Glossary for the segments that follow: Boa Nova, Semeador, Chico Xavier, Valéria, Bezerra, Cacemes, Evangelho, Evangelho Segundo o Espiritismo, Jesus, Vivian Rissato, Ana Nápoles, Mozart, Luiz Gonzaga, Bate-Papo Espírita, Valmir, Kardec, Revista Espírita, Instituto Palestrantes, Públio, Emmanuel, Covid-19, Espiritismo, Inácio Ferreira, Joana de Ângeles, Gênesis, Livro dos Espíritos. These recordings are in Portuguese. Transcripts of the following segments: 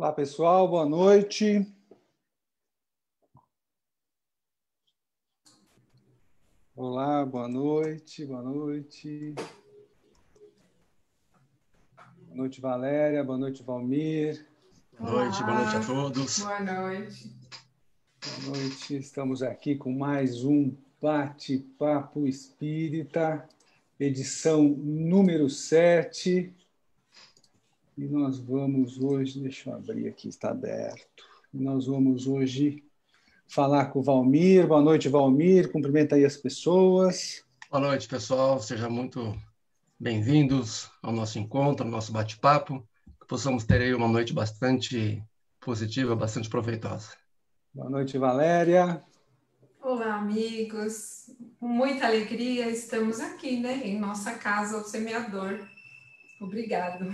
Olá, pessoal, boa noite. Olá, boa noite, boa noite. Boa noite, Valéria, boa noite, Valmir. Boa noite, boa noite a todos. Boa noite. Boa noite, estamos aqui com mais um Bate-Papo Espírita, edição número 7. E nós vamos hoje, deixa eu abrir aqui, está aberto. Nós vamos hoje falar com o Valmir. Boa noite, Valmir. Cumprimenta aí as pessoas. Boa noite, pessoal. Sejam muito bem-vindos ao nosso encontro, ao nosso bate-papo. Que possamos ter aí uma noite bastante positiva, bastante proveitosa. Boa noite, Valéria. Olá, amigos. Com muita alegria estamos aqui, né? Em nossa casa, o Semeador. Obrigado.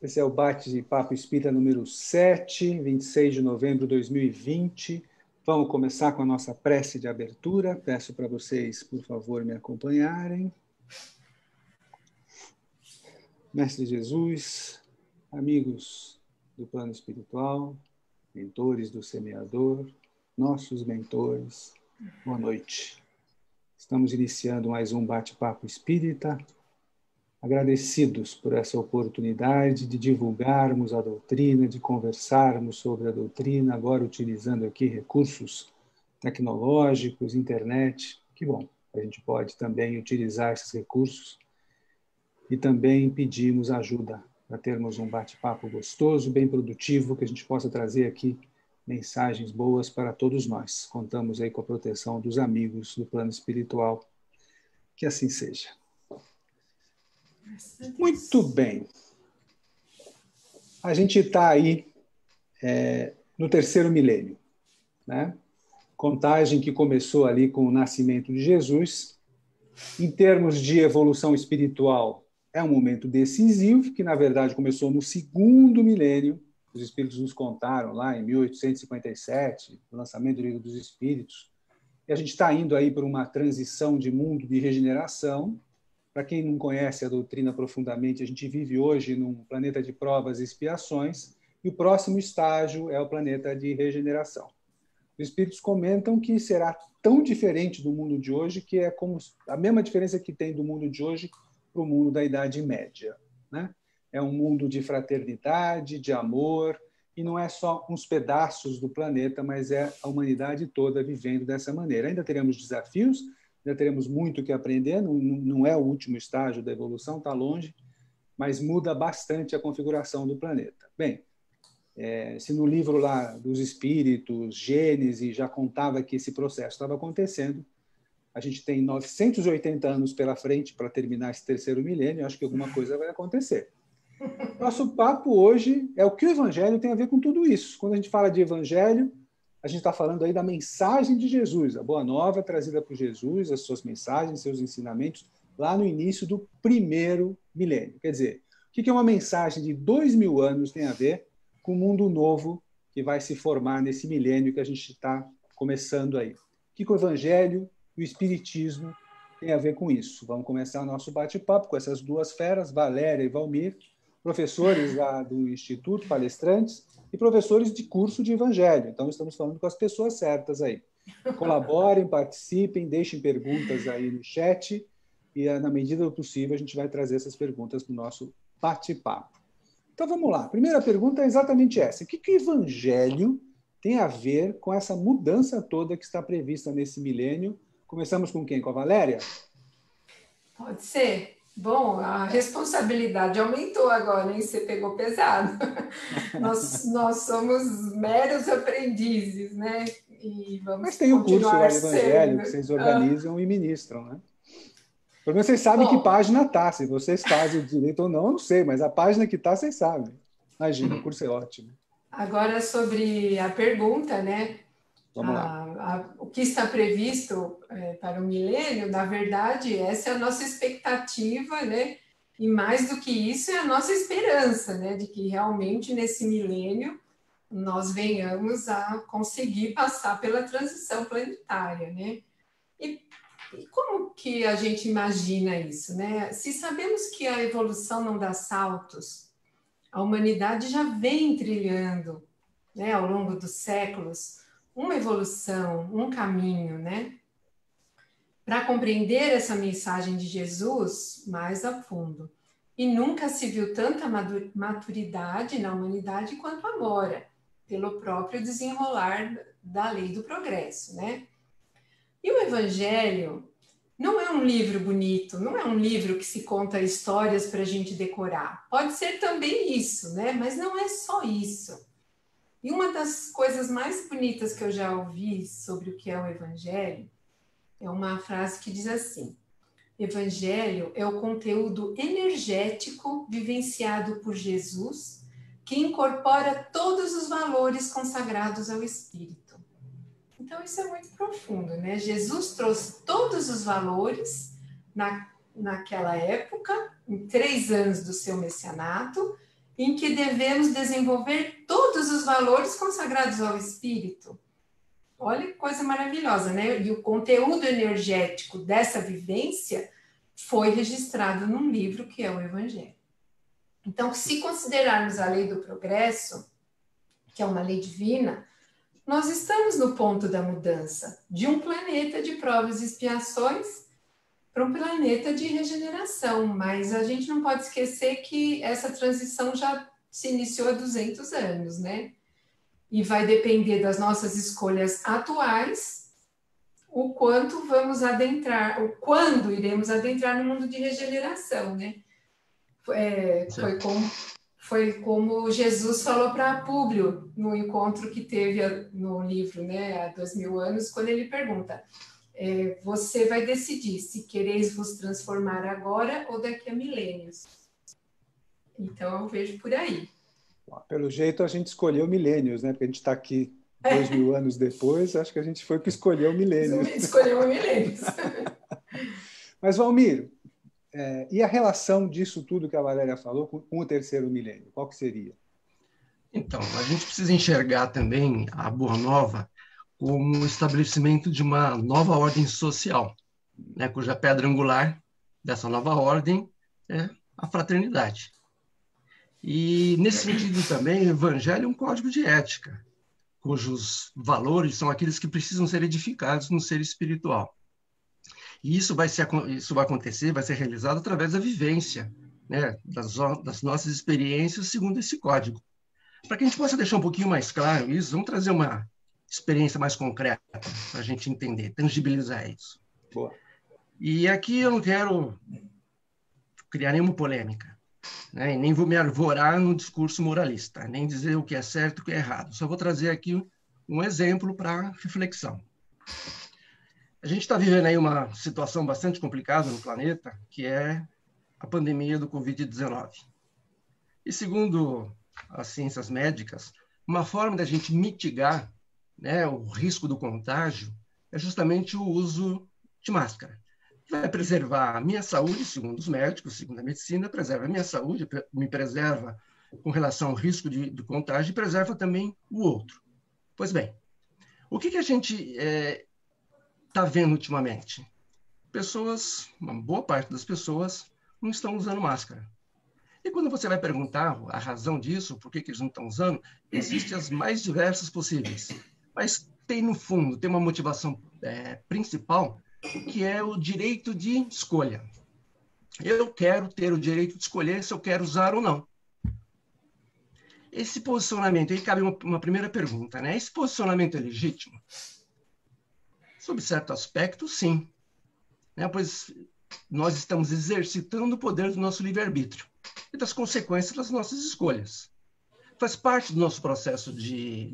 Esse é o Bate-Papo Espírita número 7, 26 de novembro de 2020. Vamos começar com a nossa prece de abertura. Peço para vocês, por favor, me acompanharem. Mestre Jesus, amigos do plano espiritual, mentores do Semeador, nossos mentores, boa noite. Estamos iniciando mais um Bate-Papo Espírita. Agradecidos por essa oportunidade de divulgarmos a doutrina, de conversarmos sobre a doutrina, agora utilizando aqui recursos tecnológicos, internet. Que bom, a gente pode também utilizar esses recursos e também pedimos ajuda para termos um bate-papo gostoso, bem produtivo, que a gente possa trazer aqui mensagens boas para todos nós. Contamos aí com a proteção dos amigos do plano espiritual. Que assim seja. Muito bem. A gente está aí no terceiro milênio, né? Contagem que começou ali com o nascimento de Jesus. Em termos de evolução espiritual, é um momento decisivo, que na verdade começou no segundo milênio. Os Espíritos nos contaram lá em 1857, o lançamento do Livro dos Espíritos. E a gente está indo aí por uma transição de mundo de regeneração. Para quem não conhece a doutrina profundamente, a gente vive hoje num planeta de provas e expiações, e o próximo estágio é o planeta de regeneração. Os Espíritos comentam que será tão diferente do mundo de hoje que é como a mesma diferença que tem do mundo de hoje para o mundo da Idade Média, né? É um mundo de fraternidade, de amor, e não é só uns pedaços do planeta, mas é a humanidade toda vivendo dessa maneira. Ainda teremos desafios, ainda teremos muito o que aprender, não é o último estágio da evolução, está longe, mas muda bastante a configuração do planeta. Bem, se no livro lá dos Espíritos, Gênesis, já contava que esse processo estava acontecendo, a gente tem 980 anos pela frente para terminar esse terceiro milênio, acho que alguma coisa vai acontecer. Nosso papo hoje é o que o Evangelho tem a ver com tudo isso. Quando a gente fala de Evangelho, a gente está falando aí da mensagem de Jesus, a boa nova trazida por Jesus, as suas mensagens, seus ensinamentos, lá no início do primeiro milênio. Quer dizer, o que é uma mensagem de 2000 anos tem a ver com o mundo novo que vai se formar nesse milênio que a gente está começando aí? O que o Evangelho e o Espiritismo tem a ver com isso? Vamos começar o nosso bate-papo com essas duas feras, Valéria e Valmir, professores lá do Instituto Palestrantes, e professores de curso de Evangelho. Então, estamos falando com as pessoas certas aí. Colaborem, participem, deixem perguntas aí no chat e, na medida do possível, a gente vai trazer essas perguntas para o nosso bate-papo. Então, vamos lá. A primeira pergunta é exatamente essa. O que o Evangelho tem a ver com essa mudança toda que está prevista nesse milênio? Começamos com quem? Com a Valéria? Pode ser. Bom, a responsabilidade aumentou agora, hein? Você pegou pesado. nós somos meros aprendizes, né? E vamos. Mas tem o curso lá do Evangelho que vocês organizam e ministram, né? Pelo menos vocês sabem que página está, se vocês fazem o direito ou não, eu não sei, mas a página que está, vocês sabem. Imagina, o curso é ótimo. Agora, sobre a pergunta, né? Vamos lá. O que está previsto para o milênio, na verdade, essa é a nossa expectativa, né? E mais do que isso, é a nossa esperança, né? De que realmente nesse milênio nós venhamos a conseguir passar pela transição planetária, né? E como que a gente imagina isso, né? Se sabemos que a evolução não dá saltos, a humanidade já vem trilhando, né, ao longo dos séculos, uma evolução, um caminho, né? Para compreender essa mensagem de Jesus mais a fundo. E nunca se viu tanta maturidade na humanidade quanto agora, pelo próprio desenrolar da lei do progresso, né? E o Evangelho não é um livro bonito, não é um livro que se conta histórias para a gente decorar. Pode ser também isso, né? Mas não é só isso. E uma das coisas mais bonitas que eu já ouvi sobre o que é o Evangelho é uma frase que diz assim: Evangelho é o conteúdo energético vivenciado por Jesus, que incorpora todos os valores consagrados ao Espírito. Então, isso é muito profundo, né? Jesus trouxe todos os valores naquela época, em 3 anos do seu messianato, em que devemos desenvolver todos os valores consagrados ao Espírito. Olha que coisa maravilhosa, né? E o conteúdo energético dessa vivência foi registrado num livro que é o Evangelho. Então, se considerarmos a lei do progresso, que é uma lei divina, nós estamos no ponto da mudança de um planeta de provas e expiações para um planeta de regeneração. Mas a gente não pode esquecer que essa transição já se iniciou há 200 anos, né? E vai depender das nossas escolhas atuais, o quanto vamos adentrar, ou quando iremos adentrar no mundo de regeneração, né? Foi como Jesus falou para Públio, no encontro que teve no livro, né, há 2000 anos, quando ele pergunta, você vai decidir se quereis vos transformar agora ou daqui a milênios. Então, eu vejo por aí. Pelo jeito, a gente escolheu milênios, né? Porque a gente está aqui 2000 anos depois, acho que a gente foi para escolher o milênio. Escolheu o milênio. Mas, Valmir, e a relação disso tudo que a Valéria falou com o terceiro milênio? Qual que seria? Então, a gente precisa enxergar também a Boa Nova como o estabelecimento de uma nova ordem social, né? Cuja pedra angular dessa nova ordem é a fraternidade. E, nesse sentido também, o Evangelho é um código de ética, cujos valores são aqueles que precisam ser edificados no ser espiritual. E isso vai acontecer, vai ser realizado através da vivência, né, das nossas experiências segundo esse código. Para que a gente possa deixar um pouquinho mais claro isso, vamos trazer uma experiência mais concreta para a gente entender, tangibilizar isso. Boa. E aqui eu não quero criar nenhuma polêmica, né? Nem vou me arvorar no discurso moralista, nem dizer o que é certo e o que é errado. Só vou trazer aqui um exemplo para reflexão. A gente está vivendo aí uma situação bastante complicada no planeta, que é a pandemia do Covid-19. E segundo as ciências médicas, uma forma da gente mitigar, né, o risco do contágio é justamente o uso de máscara. Vai preservar a minha saúde, segundo os médicos, segundo a medicina, preserva a minha saúde, me preserva com relação ao risco de contágio e preserva também o outro. Pois bem, o que a gente está vendo ultimamente? Pessoas, uma boa parte das pessoas, não estão usando máscara. E quando você vai perguntar a razão disso, por que eles não estão usando, existem as mais diversas possíveis. Mas tem no fundo, tem uma motivação principal, que é o direito de escolha. Eu quero ter o direito de escolher se eu quero usar ou não. Esse posicionamento, aí cabe uma primeira pergunta, né? Esse posicionamento é legítimo? Sob certo aspecto, sim, né? Pois nós estamos exercitando o poder do nosso livre-arbítrio e das consequências das nossas escolhas. Faz parte do nosso processo de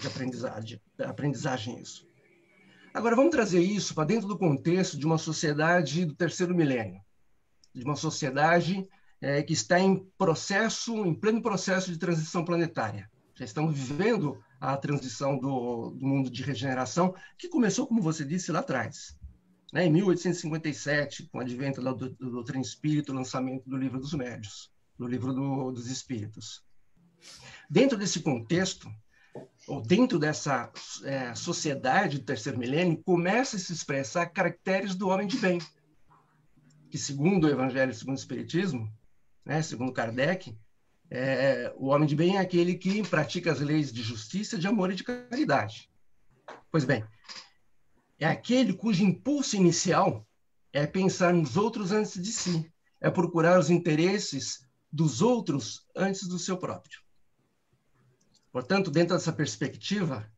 aprendizagem isso. Agora, vamos trazer isso para dentro do contexto de uma sociedade do terceiro milênio, de uma sociedade que está em pleno processo de transição planetária. Já estamos vivendo a transição do mundo de regeneração, que começou, como você disse, lá atrás, né, em 1857, com o advento da doutrina espírita, o lançamento do Livro dos Médiuns, do Livro dos Espíritos. Dentro desse contexto, ou dentro dessa sociedade do terceiro milênio, começa a se expressar caracteres do homem de bem, que segundo o Evangelho, segundo o Espiritismo, né, segundo Kardec, O homem de bem é aquele que pratica as leis de justiça, de amor e de caridade. Pois bem, é aquele cujo impulso inicial é pensar nos outros antes de si, é procurar os interesses dos outros antes do seu próprio. Portanto, dentro dessa perspectiva,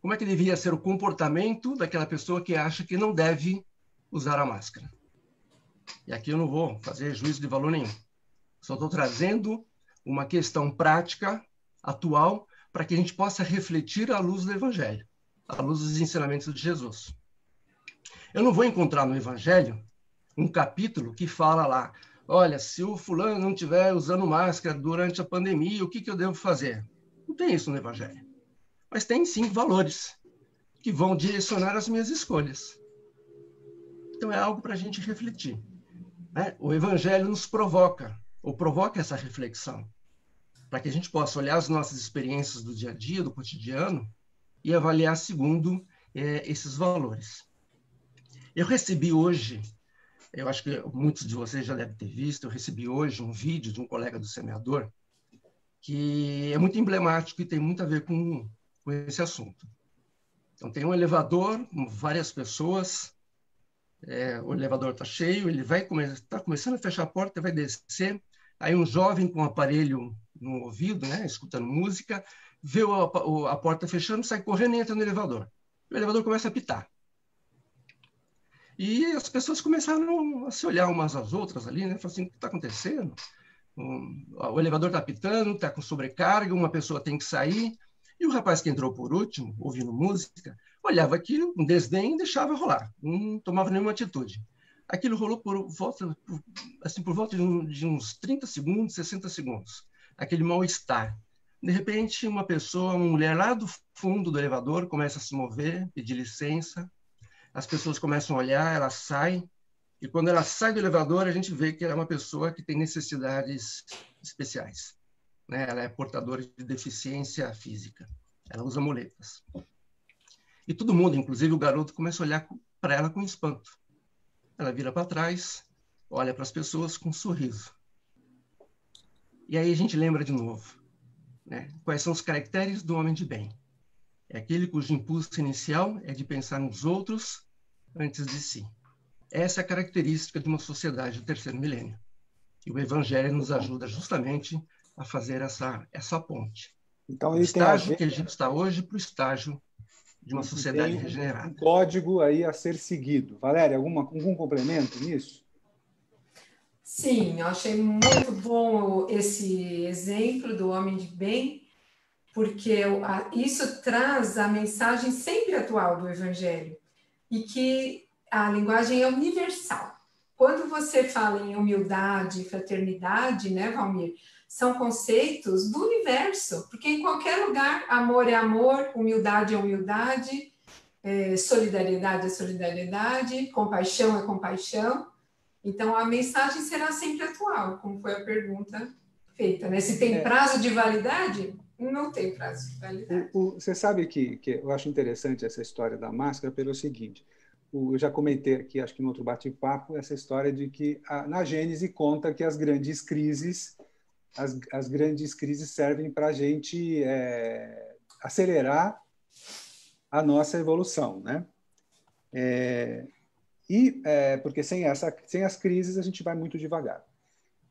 como é que devia ser o comportamento daquela pessoa que acha que não deve usar a máscara? E aqui eu não vou fazer juízo de valor nenhum. Só estou trazendo uma questão prática, atual, para que a gente possa refletir à luz do Evangelho, à luz dos ensinamentos de Jesus. Eu não vou encontrar no Evangelho um capítulo que fala lá, olha, se o fulano não estiver usando máscara durante a pandemia, o que eu devo fazer? Não tem isso no Evangelho. Mas tem sim valores que vão direcionar as minhas escolhas. Então é algo para a gente refletir, né? O Evangelho nos provoca, ou provoca essa reflexão, para que a gente possa olhar as nossas experiências do dia a dia, do cotidiano, e avaliar segundo esses valores. Eu recebi hoje, eu acho que muitos de vocês já devem ter visto, eu recebi hoje um vídeo de um colega do Semeador, que é muito emblemático e tem muito a ver com esse assunto. Então tem um elevador, várias pessoas, o elevador está cheio, ele vai tá começando a fechar a porta, vai descer, aí um jovem com um aparelho no ouvido, né, escutando música, vê a porta fechando, sai correndo e entra no elevador. O elevador começa a apitar. E as pessoas começaram a se olhar umas às outras ali, né? Falaram assim, o que está acontecendo? O elevador está apitando, está com sobrecarga, uma pessoa tem que sair. E o rapaz que entrou por último, ouvindo música, olhava aquilo com desdém e deixava rolar. Não tomava nenhuma atitude. Aquilo rolou por volta de uns 30 segundos, 60 segundos. Aquele mal-estar. De repente, uma pessoa, uma mulher lá do fundo do elevador, começa a se mover, pedir licença. As pessoas começam a olhar, ela sai, e quando ela sai do elevador, a gente vê que ela é uma pessoa que tem necessidades especiais, né? Ela é portadora de deficiência física, ela usa muletas. E todo mundo, inclusive o garoto, começa a olhar para ela com espanto. Ela vira para trás, olha para as pessoas com um sorriso. E aí a gente lembra de novo, né? Quais são os caracteres do homem de bem? É aquele cujo impulso inicial é de pensar nos outros antes de si. Essa é a característica de uma sociedade do terceiro milênio. E o Evangelho nos ajuda justamente a fazer essa ponte. Então, o estágio que a gente está hoje para o estágio de uma sociedade regenerada. Um código aí a ser seguido. Valéria, algum complemento nisso? Sim, eu achei muito bom esse exemplo do homem de bem, porque isso traz a mensagem sempre atual do Evangelho e que a linguagem é universal. Quando você fala em humildade e fraternidade, né, Valmir, são conceitos do universo, porque em qualquer lugar amor é amor, humildade é humildade, solidariedade é solidariedade, compaixão é compaixão. Então a mensagem será sempre atual, como foi a pergunta feita, né? Se tem prazo de validade... Não tem prazo de validade. Você sabe que eu acho interessante essa história da máscara pelo seguinte, eu já comentei aqui, acho que no outro bate-papo, essa história de que na Gênesis conta que as grandes crises servem para a gente acelerar a nossa evolução, né? Porque sem as crises a gente vai muito devagar.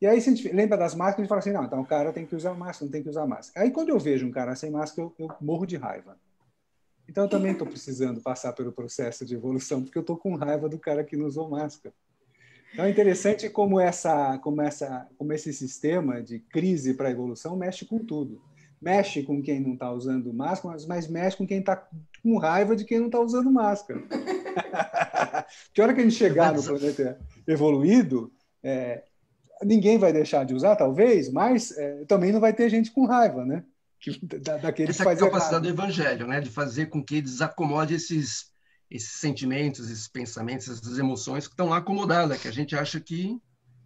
E aí, se a gente lembra das máscaras, a gente fala assim, não, então o cara tem que usar máscara, não tem que usar máscara. Aí, quando eu vejo um cara sem máscara, eu morro de raiva. Então, eu também estou precisando passar pelo processo de evolução, porque eu estou com raiva do cara que não usou máscara. Então, é interessante como esse sistema de crise para evolução mexe com tudo. Mexe com quem não está usando máscara, mas mexe com quem está com raiva de quem não está usando máscara. Que hora que a gente chegar no planeta evoluído... Ninguém vai deixar de usar, talvez, mas também não vai ter gente com raiva, né? Daquele que faz errado. Essa capacidade do Evangelho, né? De fazer com que desacomode esses sentimentos, esses pensamentos, essas emoções que estão lá acomodadas, que a gente acha que,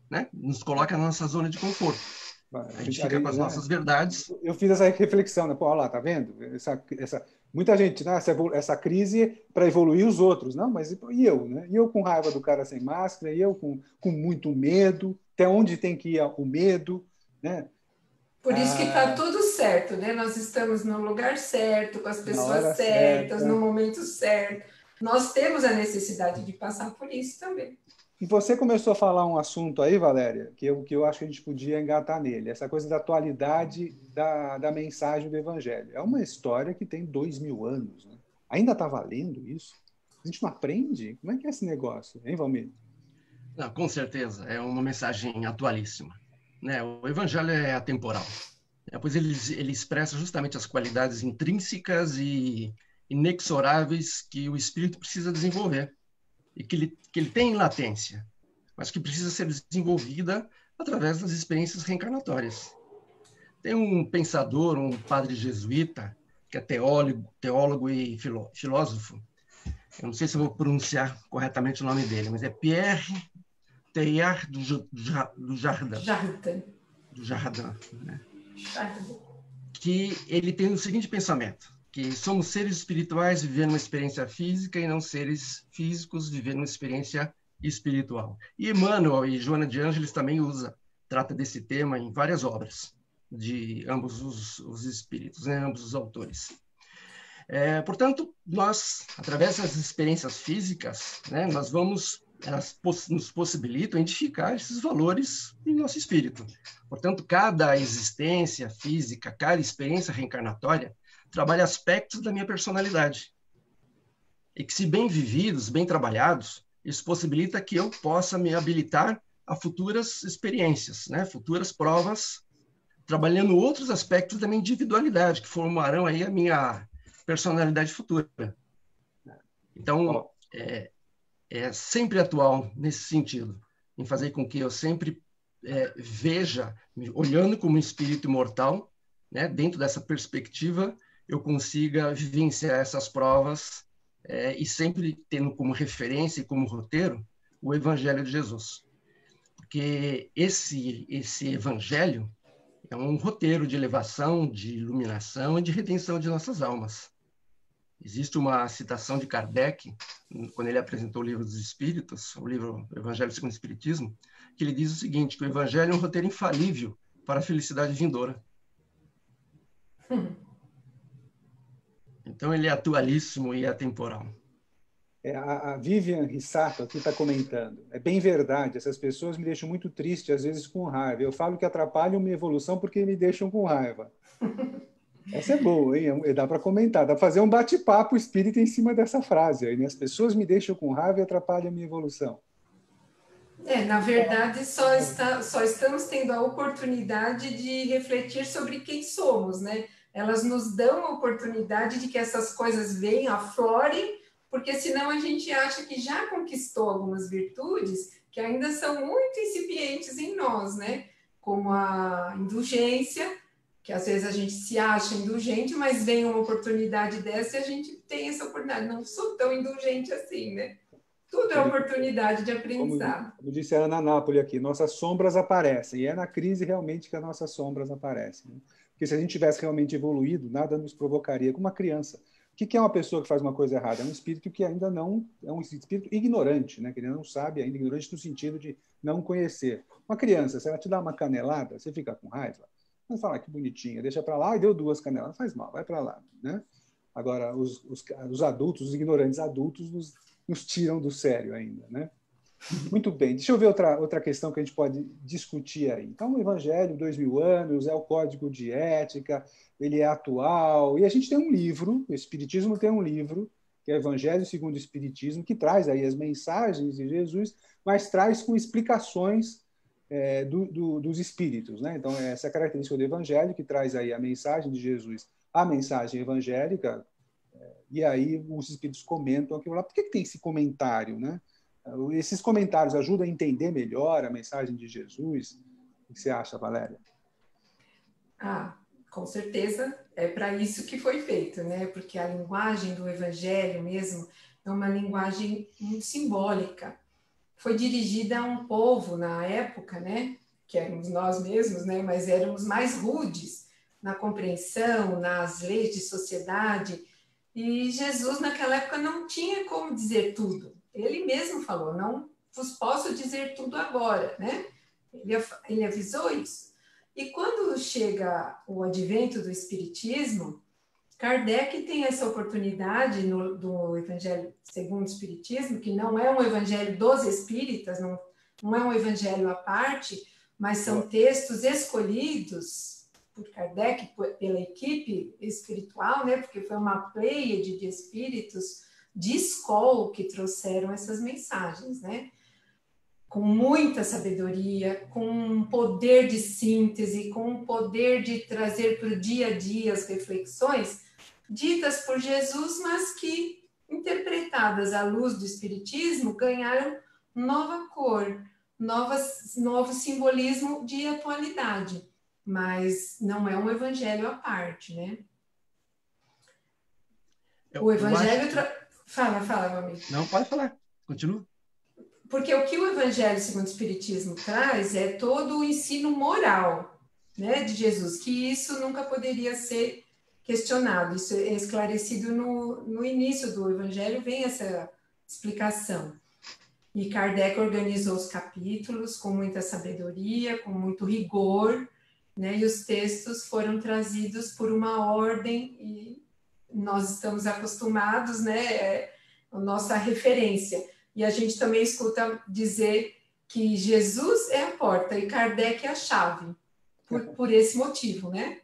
né, nos coloca na nossa zona de conforto. A gente fica com as nossas verdades. Eu fiz essa reflexão, né? Pô, olha lá, tá vendo? Muita gente, né? Essa crise para evoluir os outros. Não, mas e eu? Né? E eu com raiva do cara sem máscara? E eu com muito medo? Até onde tem que ir o medo, né? Por isso que está tudo certo, né? Nós estamos no lugar certo, com as pessoas certas, no momento certo. Nós temos a necessidade de passar por isso também. E você começou a falar um assunto aí, Valéria, que eu acho que a gente podia engatar nele. Essa coisa da atualidade da mensagem do Evangelho. É uma história que tem 2000 anos. Né? Ainda está valendo isso? A gente não aprende? Como é que é esse negócio, hein, Valmir? Não, com certeza. É uma mensagem atualíssima. Né? O Evangelho é atemporal. Pois ele expressa justamente as qualidades intrínsecas e inexoráveis que o Espírito precisa desenvolver. E que ele tem em latência, mas que precisa ser desenvolvida através das experiências reencarnatórias. Tem um pensador, um padre jesuíta, que é teólogo e filósofo, eu não sei se eu vou pronunciar corretamente o nome dele, mas é Pierre Teilhard du Jardin. Du Jardin, né? Que ele tem o seguinte pensamento, que somos seres espirituais vivendo uma experiência física e não seres físicos vivendo uma experiência espiritual. E Emmanuel e Joana de Ângeles também trata desse tema em várias obras de ambos os espíritos, né? Ambos os autores. Portanto, nós, através das experiências físicas, né, elas nos possibilitam identificar esses valores em nosso espírito. Portanto, cada existência física, cada experiência reencarnatória, trabalha aspectos da minha personalidade. E que, se bem vividos, bem trabalhados, isso possibilita que eu possa me habilitar a futuras experiências, né? Futuras provas, trabalhando outros aspectos da minha individualidade, que formarão aí a minha personalidade futura. Então, é sempre atual nesse sentido, em fazer com que eu sempre veja, olhando como um espírito imortal, né? Dentro dessa perspectiva, eu consiga vivenciar essas provas e sempre tendo como referência e como roteiro o Evangelho de Jesus. Porque esse Evangelho é um roteiro de elevação, de iluminação e de redenção de nossas almas. Existe uma citação de Kardec, quando ele apresentou o Livro dos Espíritos, o livro Evangelho Segundo o Espiritismo, que ele diz o seguinte, que o Evangelho é um roteiro infalível para a felicidade vindoura. Então, ele é atualíssimo e atemporal. A Vivian Rissato aqui está comentando. É bem verdade, essas pessoas me deixam muito triste, às vezes com raiva. Eu falo que atrapalham minha evolução porque me deixam com raiva. Essa é boa, hein? Dá para comentar, dá para fazer um bate-papo espírita em cima dessa frase. Aí, né? As pessoas me deixam com raiva e atrapalham minha evolução. Na verdade, só estamos tendo a oportunidade de refletir sobre quem somos, né? Elas nos dão a oportunidade de que essas coisas venham, aflorem, porque senão a gente acha que já conquistou algumas virtudes que ainda são muito incipientes em nós, né? Como a indulgência, que às vezes a gente se acha indulgente, mas vem uma oportunidade dessa e a gente tem essa oportunidade. Não sou tão indulgente assim, né? Tudo é oportunidade de aprendizado. Como disse a Ana Nápoles aqui, nossas sombras aparecem, e é na crise realmente que as nossas sombras aparecem, né? Porque se a gente tivesse realmente evoluído, nada nos provocaria. Como uma criança. O que é uma pessoa que faz uma coisa errada? É um espírito que ainda não... É um espírito ignorante, né? Que ele não sabe ainda, ignorante no sentido de não conhecer. Uma criança, se ela te dá uma canelada, você fica com raiva, você fala, que bonitinha, deixa para lá, e deu 2 caneladas, não faz mal, vai para lá, né? Agora, os adultos, os ignorantes adultos nos tiram do sério ainda, né? Muito bem, deixa eu ver outra questão que a gente pode discutir aí. Então, o Evangelho, 2000 anos, é o código de ética, ele é atual, e a gente tem um livro, o Espiritismo tem um livro, que é o Evangelho Segundo o Espiritismo, que traz aí as mensagens de Jesus, mas traz com explicações dos Espíritos, né? Então, essa é a característica do Evangelho, que traz aí a mensagem de Jesus, a mensagem evangélica, e aí os Espíritos comentam aquilo lá. Por que tem esse comentário, né? Esses comentários ajudam a entender melhor a mensagem de Jesus? O que você acha, Valéria? Com certeza é para isso que foi feito, né? Porque a linguagem do Evangelho mesmo é uma linguagem muito simbólica. Foi dirigida a um povo na época, né? Que éramos nós mesmos, né? Mas éramos mais rudes na compreensão, nas leis de sociedade. E Jesus naquela época não tinha como dizer tudo. Ele mesmo falou, não vos posso dizer tudo agora, né? Ele avisou isso. E quando chega o advento do Espiritismo, Kardec tem essa oportunidade do Evangelho Segundo o Espiritismo, que não é um evangelho dos espíritas, não é um evangelho à parte, mas são textos escolhidos por Kardec, pela equipe espiritual, né? Porque foi uma pleiade de espíritos de escola que trouxeram essas mensagens, né? Com muita sabedoria, com um poder de síntese, com um poder de trazer para o dia a dia as reflexões ditas por Jesus, mas que, interpretadas à luz do Espiritismo, ganharam nova cor, novo simbolismo de atualidade. Mas não é um evangelho à parte, né? O evangelho... Fala, meu amigo. Não, pode falar. Continua. Porque o que o Evangelho Segundo o Espiritismo traz é todo o ensino moral, né, de Jesus, que isso nunca poderia ser questionado, isso é esclarecido no início do Evangelho, vem essa explicação. E Kardec organizou os capítulos com muita sabedoria, com muito rigor, né, e os textos foram trazidos por uma ordem e nós estamos acostumados, né, é a nossa referência. E a gente também escuta dizer que Jesus é a porta e Kardec é a chave, por esse motivo, né?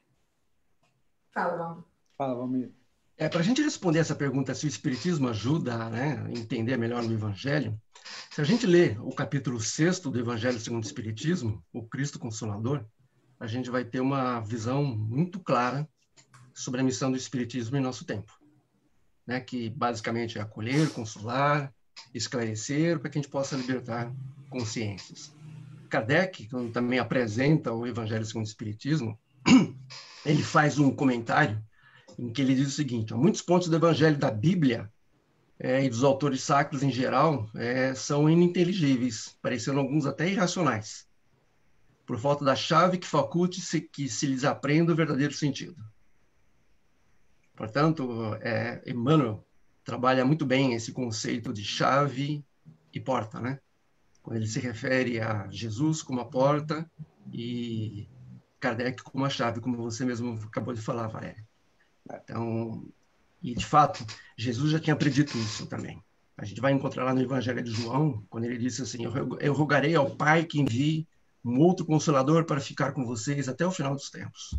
Fala, Valmir. Para a gente responder essa pergunta, se o Espiritismo ajuda, né, a entender melhor o Evangelho, se a gente lê o capítulo 6 do Evangelho Segundo o Espiritismo, o Cristo Consolador, a gente vai ter uma visão muito clara sobre a missão do Espiritismo em nosso tempo, né, que basicamente é acolher, consolar, esclarecer, para que a gente possa libertar consciências. Kardec, quando também apresenta o Evangelho Segundo o Espiritismo, ele faz um comentário em que ele diz o seguinte: muitos pontos do Evangelho da Bíblia e dos autores sacros em geral são ininteligíveis, parecendo alguns até irracionais, por falta da chave que faculte-se que se lhes aprenda o verdadeiro sentido. Portanto, Emmanuel trabalha muito bem esse conceito de chave e porta, né? Quando ele se refere a Jesus como a porta e Kardec como a chave, como você mesmo acabou de falar, Valéria. Então, e de fato, Jesus já tinha predito isso também. A gente vai encontrar lá no Evangelho de João, quando ele disse assim: eu rogarei ao Pai que envie um outro Consolador para ficar com vocês até o final dos tempos.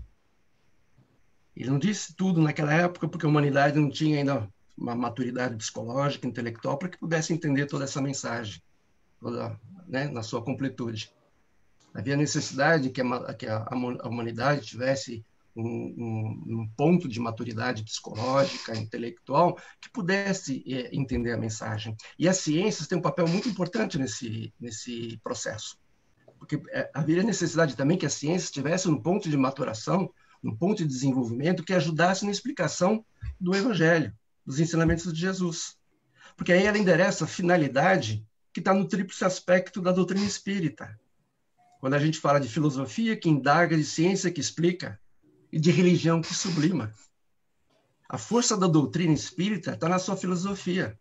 Ele não disse tudo naquela época, porque a humanidade não tinha ainda uma maturidade psicológica, intelectual, para que pudesse entender toda essa mensagem, toda, né, na sua completude. Havia necessidade que a humanidade tivesse um ponto de maturidade psicológica, intelectual, que pudesse entender a mensagem. E as ciências têm um papel muito importante nesse processo, porque havia necessidade também que a ciência estivesse num ponto de maturação, num ponto de desenvolvimento que ajudasse na explicação do Evangelho, dos ensinamentos de Jesus. Porque aí ela endereça a finalidade que está no tríplice aspecto da doutrina espírita. Quando a gente fala de filosofia que indaga, de ciência que explica e de religião que sublima. A força da doutrina espírita está na sua filosofia,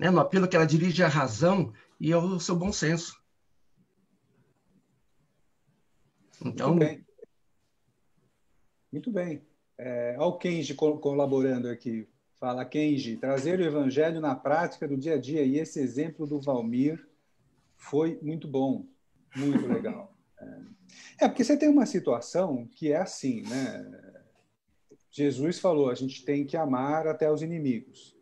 né? No apelo que ela dirige à razão e ao seu bom senso. Então... Muito bem. Olha o Kenji colaborando aqui. Fala, Kenji, trazer o Evangelho na prática do dia a dia. E esse exemplo do Valmir foi muito bom, muito legal. Porque você tem uma situação que é assim, né? Jesus falou, a gente tem que amar até os inimigos.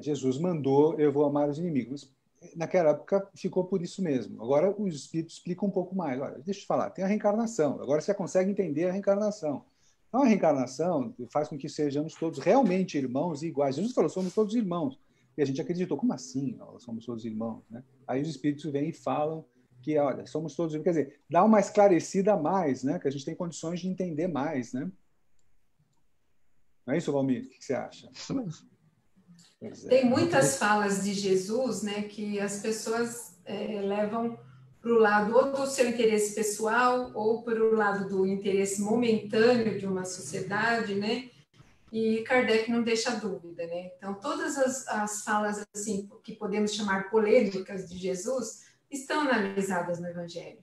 Jesus mandou, eu vou amar os inimigos. Naquela época ficou por isso mesmo. Agora os Espíritos explicam um pouco mais. Olha, deixa eu te falar, tem a reencarnação. Agora você consegue entender a reencarnação. Então, a reencarnação faz com que sejamos todos realmente irmãos e iguais. Jesus falou, somos todos irmãos. E a gente acreditou, como assim? Nós somos todos irmãos, né? Aí os espíritos vêm e falam que, olha, somos todos irmãos. Quer dizer, dá uma esclarecida a mais, né? Que a gente tem condições de entender mais, né? Não é isso, Valmir? O que você acha? Tem muitas falas de Jesus, né, que as pessoas levam para o lado ou do seu interesse pessoal ou para o lado do interesse momentâneo de uma sociedade, né? E Kardec não deixa dúvida, né? Então, todas as falas assim, que podemos chamar polêmicas de Jesus estão analisadas no Evangelho.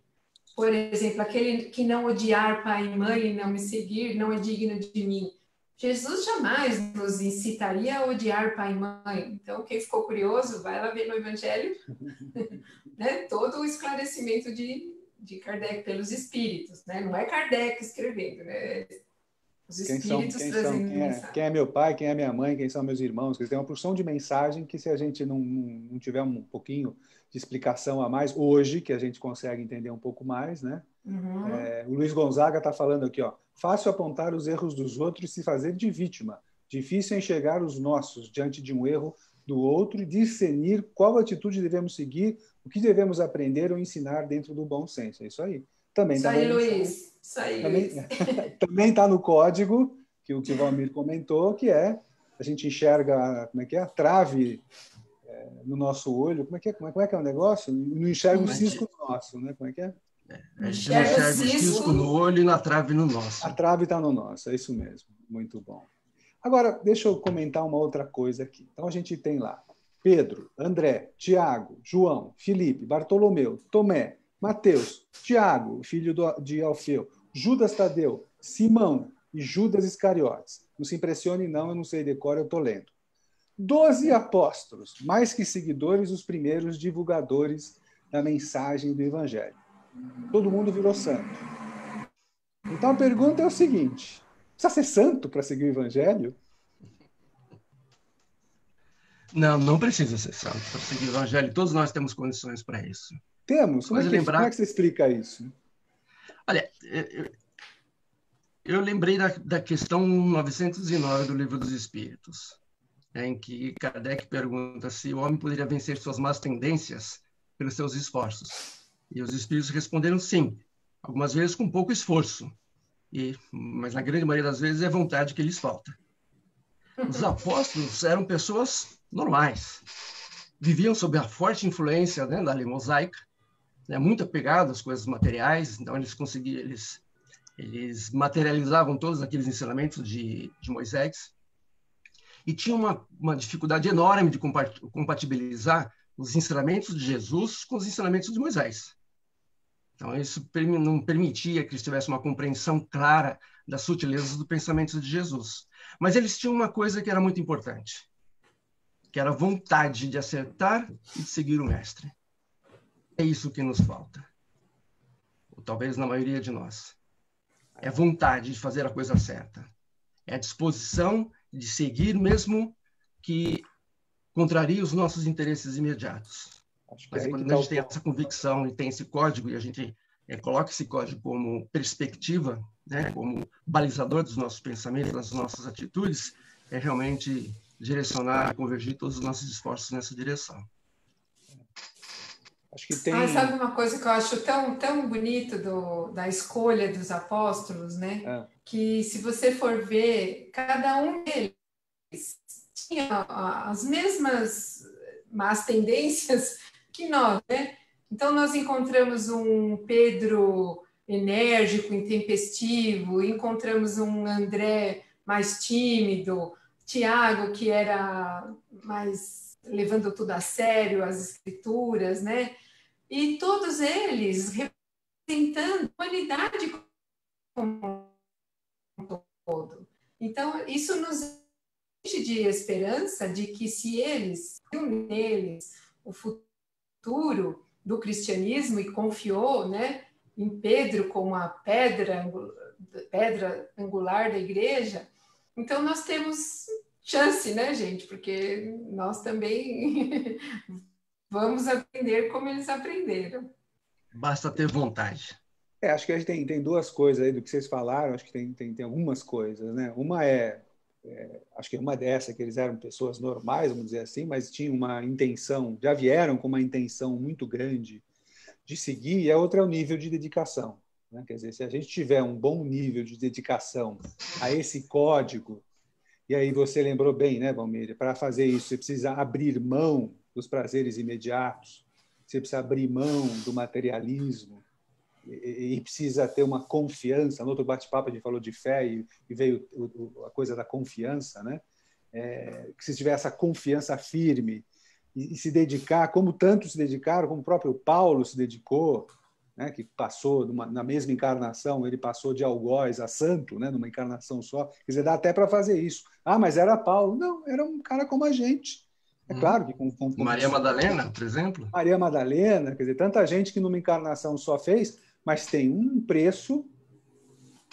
Por exemplo, aquele que não odiar pai e mãe e não me seguir não é digno de mim. Jesus jamais nos incitaria a odiar pai e mãe. Então, quem ficou curioso, vai lá ver no Evangelho né? Todo o esclarecimento de Kardec pelos Espíritos. Né? Não é Kardec escrevendo, né? Os Espíritos trazendo mensagem. Quem é meu pai, quem é minha mãe, quem são meus irmãos. Tem uma porção de mensagem que, se a gente não tiver um pouquinho de explicação a mais, hoje, que a gente consegue entender um pouco mais, né? Uhum. É, o Luiz Gonzaga está falando aqui, ó. Fácil apontar os erros dos outros e se fazer de vítima. Difícil enxergar os nossos diante de um erro do outro e discernir qual atitude devemos seguir, o que devemos aprender ou ensinar dentro do bom senso. É isso aí. Também está no... Luiz. Isso aí, também... Luiz. Também está no código, que o Valmir comentou, que é, a gente enxerga, como é que é? A trave no nosso olho. Como é que é o negócio? Não enxerga o cisco nosso, né? Como é que é? A gente não enxerga o cisco no olho e na trave no nosso. A trave está no nosso, é isso mesmo. Muito bom. Agora, deixa eu comentar uma outra coisa aqui. Então, a gente tem lá Pedro, André, Tiago, João, Felipe, Bartolomeu, Tomé, Mateus, Tiago, filho de Alfeu, Judas Tadeu, Simão e Judas Iscariotes. Não se impressione, não, eu não sei decorar, eu estou lendo. 12 apóstolos, mais que seguidores, os primeiros divulgadores da mensagem do Evangelho. Todo mundo virou santo. Então a pergunta é o seguinte: precisa ser santo para seguir o Evangelho? Não, não precisa ser santo para seguir o Evangelho. Todos nós temos condições para isso. Temos? Como é que você explica isso? Olha, eu lembrei da questão 909 do Livro dos Espíritos, em que Kardec pergunta se o homem poderia vencer suas más tendências pelos seus esforços. E os espíritos responderam sim, algumas vezes com pouco esforço, mas na grande maioria das vezes é vontade que lhes falta. Os apóstolos eram pessoas normais, viviam sob a forte influência, né, da lei mosaica, né, muito apegados às coisas materiais, então eles materializavam todos aqueles ensinamentos de Moisés, e tinham uma dificuldade enorme de compatibilizar os ensinamentos de Jesus com os ensinamentos de Moisés. Então, isso não permitia que eles tivessem uma compreensão clara das sutilezas do pensamento de Jesus. Mas eles tinham uma coisa que era muito importante, que era a vontade de acertar e de seguir o mestre. É isso que nos falta. Ou talvez na maioria de nós. É a vontade de fazer a coisa certa. É a disposição de seguir mesmo que contraria os nossos interesses imediatos. Mas quando a gente tem essa convicção e tem esse código, e a gente coloca esse código como perspectiva, né, como balizador dos nossos pensamentos, das nossas atitudes, é realmente direcionar, convergir todos os nossos esforços nessa direção. Acho que tem... sabe uma coisa que eu acho tão bonito da escolha dos apóstolos, né? É. Que se você for ver, cada um deles tinha as mesmas más tendências que nós, né? Então, nós encontramos um Pedro enérgico, intempestivo, encontramos um André mais tímido, Tiago, que era mais levando tudo a sério, as escrituras, né? E todos eles representando a humanidade como um todo. Então, isso nos de esperança de que se eles viram neles o futuro do cristianismo e confiou, né, em Pedro como a pedra angular da igreja, então nós temos chance, né, gente? Porque nós também vamos aprender como eles aprenderam. Basta ter vontade. Acho que a gente tem duas coisas aí do que vocês falaram, acho que tem algumas coisas, né? Uma acho que uma dessa, que eles eram pessoas normais, vamos dizer assim, mas tinham uma intenção, já vieram com uma intenção muito grande de seguir, e a outra é o nível de dedicação, né? Quer dizer, se a gente tiver um bom nível de dedicação a esse código, e aí você lembrou bem, né, Valmir, para fazer isso você precisa abrir mão dos prazeres imediatos, você precisa abrir mão do materialismo, e precisa ter uma confiança. No outro bate-papo a gente falou de fé e veio a coisa da confiança, né? Que se tiver essa confiança firme e se dedicar, como tantos se dedicaram, como o próprio Paulo se dedicou, né, que passou, na mesma encarnação, ele passou de algoz a santo, né, numa encarnação só. Quer dizer, dá até para fazer isso. Ah, mas era Paulo. Não, era um cara como a gente. É claro que... Com Maria Madalena, por exemplo? Maria Madalena, quer dizer, tanta gente que numa encarnação só fez, mas tem um preço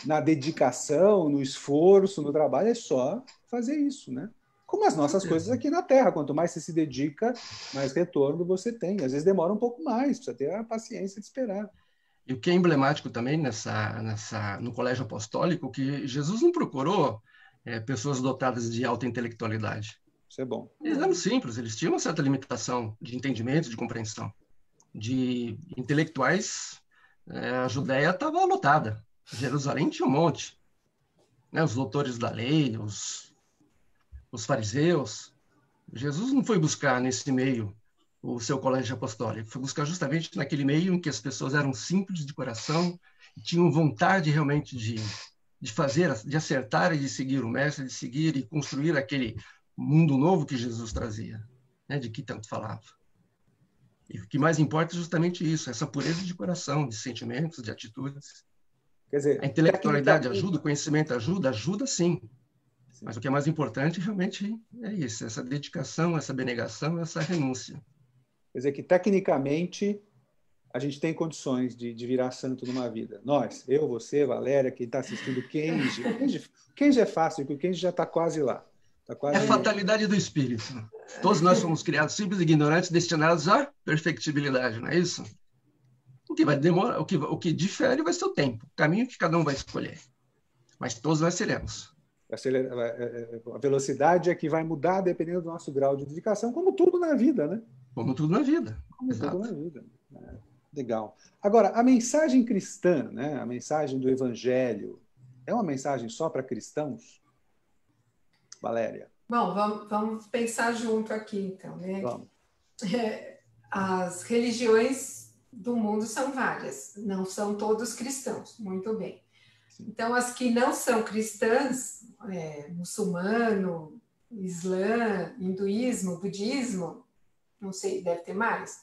na dedicação, no esforço, no trabalho, é só fazer isso, né? Como as nossas coisas aqui na Terra. Quanto mais você se dedica, mais retorno você tem. Às vezes demora um pouco mais, precisa ter a paciência de esperar. E o que é emblemático também no Colégio Apostólico, que Jesus não procurou pessoas dotadas de alta intelectualidade. Isso é bom. Eles eram simples, eles tinham uma certa limitação de entendimento, de compreensão. De intelectuais, a Judéia estava lotada. Jerusalém tinha um monte. Né? Os doutores da lei, os fariseus. Jesus não foi buscar nesse meio o seu colégio apostólico, foi buscar justamente naquele meio em que as pessoas eram simples de coração, tinham vontade realmente de fazer, de acertar e de seguir o mestre, de seguir e construir aquele mundo novo que Jesus trazia, né? De que tanto falava. E o que mais importa é justamente isso, essa pureza de coração, de sentimentos, de atitudes. Quer dizer, a intelectualidade ajuda, o conhecimento ajuda sim. Mas o que é mais importante realmente é isso, essa dedicação, essa abnegação, essa renúncia. Quer dizer que, tecnicamente, a gente tem condições de virar santo numa vida. Nós, eu, você, Valéria, quem está assistindo o Kenji. Kenji é fácil, porque o Kenji já está quase lá. Tá quase... É a fatalidade do espírito. Todos nós somos criados simples e ignorantes, destinados à perfectibilidade, não é isso? O que vai demorar, o que difere vai ser o tempo, o caminho que cada um vai escolher. Mas todos nós seremos. A velocidade é que vai mudar dependendo do nosso grau de dedicação, como tudo na vida, né? Como tudo na vida. Como Exato. Tudo na vida. Legal. Agora, a mensagem cristã, né? A mensagem do Evangelho, é uma mensagem só para cristãos? Valéria. Bom, vamos pensar junto aqui, então, né? Vamos. As religiões do mundo são várias, não são todos cristãos, muito bem. Então, as que não são cristãs, muçulmano, islã, hinduísmo, budismo, não sei, deve ter mais,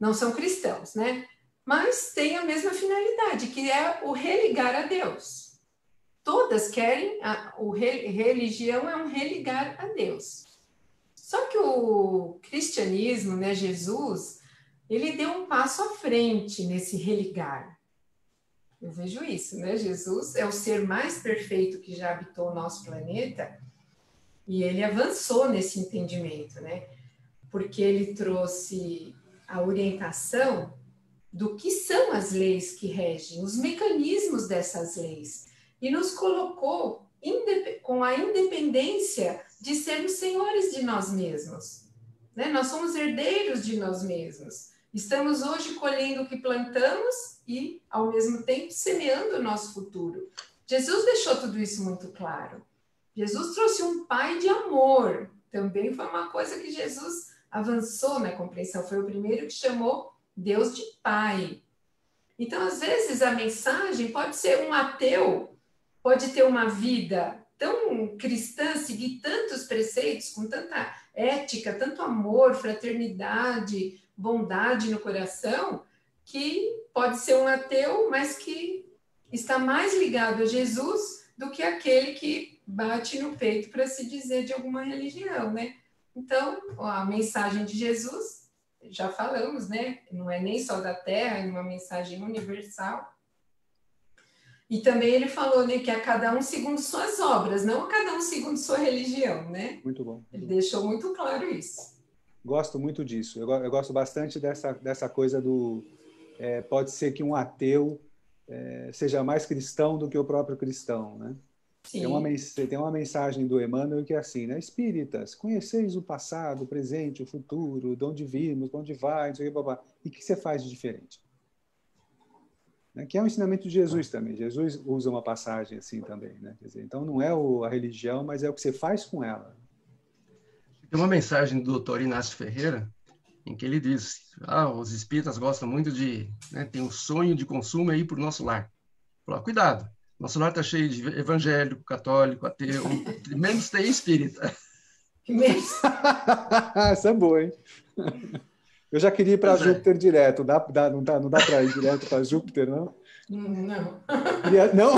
não são cristãos, né? Mas tem a mesma finalidade, que é o religar a Deus. Todas querem, religião é um religar a Deus. Só que o cristianismo, né, Jesus, ele deu um passo à frente nesse religar. Eu vejo isso, né? Jesus é o ser mais perfeito que já habitou o nosso planeta e ele avançou nesse entendimento, né? Porque ele trouxe a orientação do que são as leis que regem, os mecanismos dessas leis e nos colocou com a independência de sermos senhores de nós mesmos, né? Nós somos herdeiros de nós mesmos. Estamos hoje colhendo o que plantamos e, ao mesmo tempo, semeando o nosso futuro. Jesus deixou tudo isso muito claro. Jesus trouxe um pai de amor. Também foi uma coisa que Jesus avançou na compreensão. Foi o primeiro que chamou Deus de pai. Então, às vezes, a mensagem pode ser um ateu, pode ter uma vida tão cristã, seguir tantos preceitos, com tanta ética, tanto amor, fraternidade, bondade no coração, que pode ser um ateu, mas que está mais ligado a Jesus do que aquele que bate no peito para se dizer de alguma religião, né? Então, a mensagem de Jesus, já falamos, né? Não é nem só da Terra, é uma mensagem universal. E também ele falou, né, que a cada um segundo suas obras, não a cada um segundo sua religião, né? Muito bom. Ele deixou muito claro isso. Gosto muito disso. Eu gosto bastante dessa coisa do... pode ser que um ateu seja mais cristão do que o próprio cristão, né? Sim. Tem uma mensagem do Emmanuel que é assim, né? Espíritas, conheceis o passado, o presente, o futuro, de onde vimos, de onde vai, não sei o que, blá, blá. E o que você faz de diferente? Né? Que é um ensinamento de Jesus também. Jesus usa uma passagem assim também, né? Quer dizer, então não é a religião, mas é o que você faz com ela. Tem uma mensagem do doutor Inácio Ferreira, em que ele diz, os espíritas gostam muito de... Né, tem um sonho de consumo aí para o nosso lar. Fala, cuidado, nosso lar está cheio de evangélico, católico, ateu, menos tem espírita. Isso é boa, hein? Eu já queria ir para Júpiter direto. Não dá para ir direto para Júpiter, não? Não. Não?